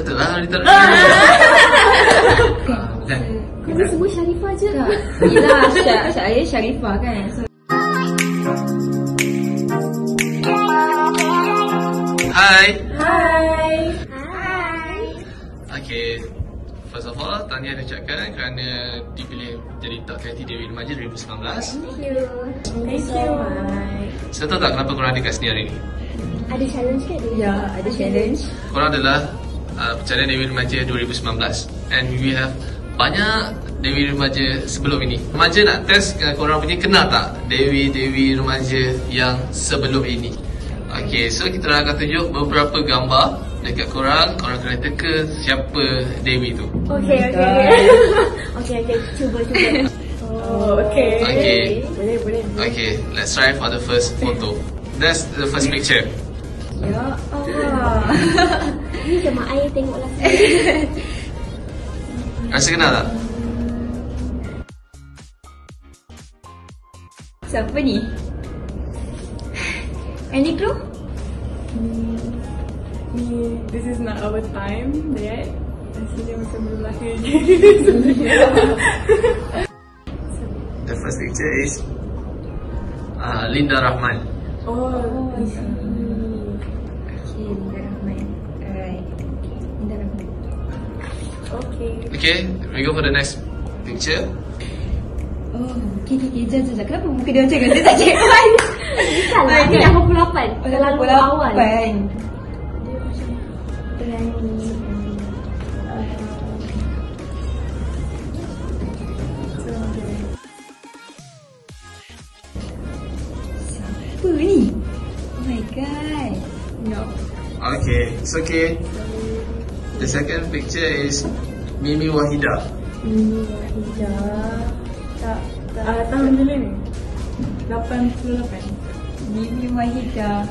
betul lah Ritala. Bukan. Kita sebut Sharifah je lah. Yelah, saya Sharifah kan. So, Hai. Okay, first of all, Tania diucapkan kerana dipilih jadi Tok Katid Dewi Majlis 2019. Thank you. Saya tahu tak kenapa korang ada kat sini hari ni? Ada challenge ke? Ya, ada challenge. Korang adalah pencarian Dewi Remaja 2019. And we have banyak Dewi Remaja sebelum ini. Remaja nak test korang punya kenal tak Dewi Remaja yang sebelum ini. Okay, so kita akan tunjuk beberapa gambar dekat korang. Korang kena teka siapa Dewi tu. Okay. Okay, cuba. Oh, okay. Boleh. Okay, let's try for the first photo. That's the first picture. Ya Allah. Ini cuma air tengoklah. Rasa kenal tak? Siapa ni? Any clue? This is not our time yet. Rasanya macam belum lahir. The first picture is Linda Rahman. Oh, I see. Okay, Linda Rahman. Alright. Linda Rahman. Okay, we go for the next picture. Oh, okay. Jangan. Kenapa muka dia macam kata tak cek kan? Salah, dia dah 88. Dalam bola awal. Dia macam berani. Siapa ni? Oh my god. No. Okay, it's okay. The second picture is Mimi Wahida. Tak, tahun bila ni? 88. Mimi Wahida.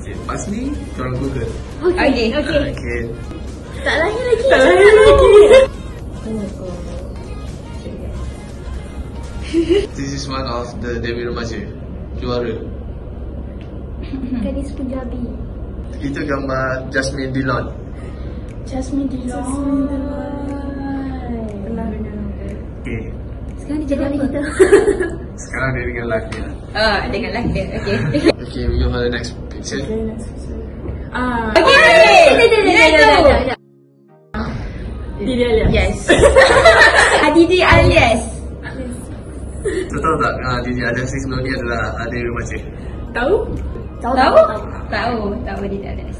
Okay, pas ni korang Google. Okay. Tak lahir lagi. Oh. This is one of the Dewi Remaja juara. Gadis Punjabi. Itu gambar Jasmine Delon. Okay. Sekarang dia jadi kita. Sekarang dia dengan live dia. Dengan live dia. Okay. Okay, we go for the next picture. Okay. Didi Alias. Yes. Didi Alias. Tahu tak Didi Alias sebelum ni adalah ada remaja? Tahu Didi Alias.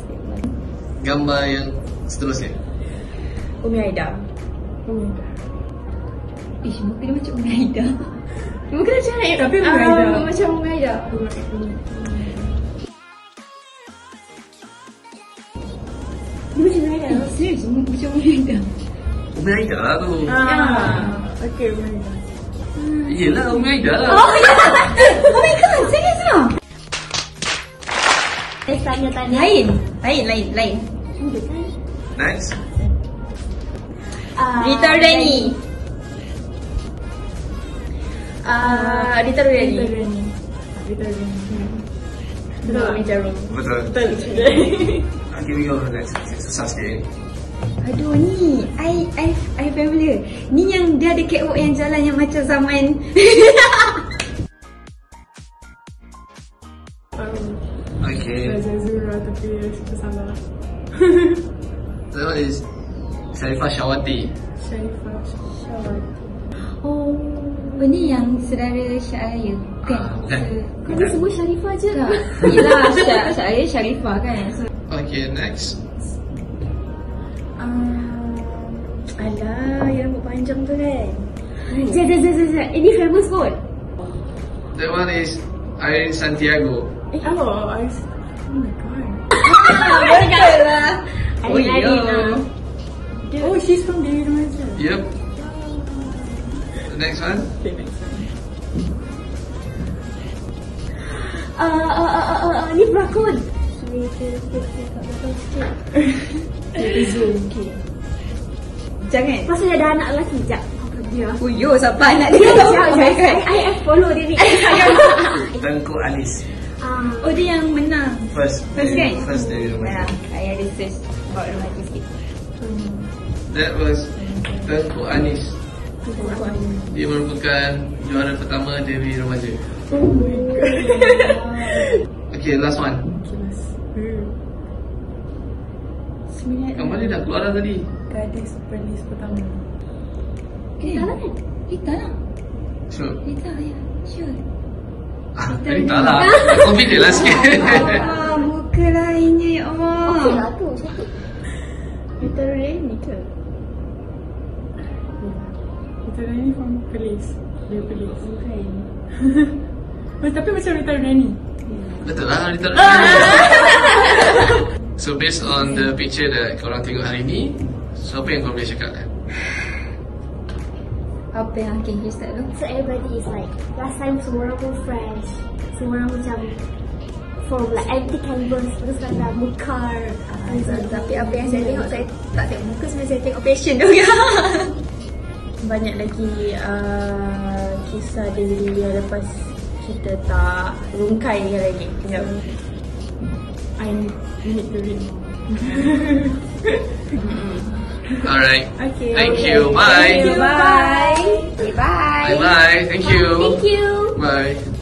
Gambar yang seterusnya. Umi Aida. Ish, muka dia macam Umi Aida. Muka dia cantik tapi macam Umi Aida. Dia macam Umi Aida. Serius, macam Umi Aida. Umi Aida lah tu. Okay, Umi Aida. Yelah, Umi Aida lah. Oh my god, serius lah. Tanya. Lain. Next. Ritala Rani. Betul. Mijarum. Betul. Okay, we go for next. Susah sikit. Aduh ni, I familiar. Ni yang dia ada catwalk yang jalan yang macam zaman. Okay. Zazura tapi salah. So what is Sharifah Shawati. Oh, ini yang saudara saya kan? Bukan. Kita sebut Sharifah je lah. Yelah, saya Sharifah kan. So, okay, next. Alah, yang panjang tu kan? Sekejap. Ini famous kot. That one is Irene Santiago. Oh my god. Betul lah. Irene. Oh, she's from Dewi Remaja. Yep. Next one. Ni berakon. Sorry, kita kat belakang sikit. Okay. Jangan. Pasal dia ada anak lelaki, sekejap. Sabar anak dia. Sekejap. I follow dia ni. Tengkuk alis. Oh, dia yang menang. First kan? First Dewi Remaja. Saya research about Remaja sikit. That was Tengku Anis. Dia merupakan juara pertama Dewi Remaja. Oh my god. Okay, last one. Kamu ni dah keluar dah tadi. Gadis perlis pertama. Ritala kan? Ritala. Sure. Ritala ya. Sure. Ritala. Kau pilih lah sikit. Muka lainnya ya Allah. Okey lah tu. Ritala Rainy ke? Ritala Rainy from perlis. Dia perlis. Bukan. Tapi macam Ritala Rainy. Betul lah Ritala Rainy. So based on the picture that korang tengok hari ni, so apa yang korang boleh cakapkan? Apa yang akan you start tu? So everybody is like, last time semua orang pun fresh. Semua orang macam from like anti-canvas, terus macam mukar. Tapi apa yang saya tengok, saya tak tengok muka sebenarnya, saya tengok passion tu. Banyak lagi kisah diri yang lepas kita tak rungkai lagi. Sekejap. I need to read more. Alright. Okay. Thank you. Bye. Thank you. Bye. Bye. Bye. Bye. Thank you. Bye.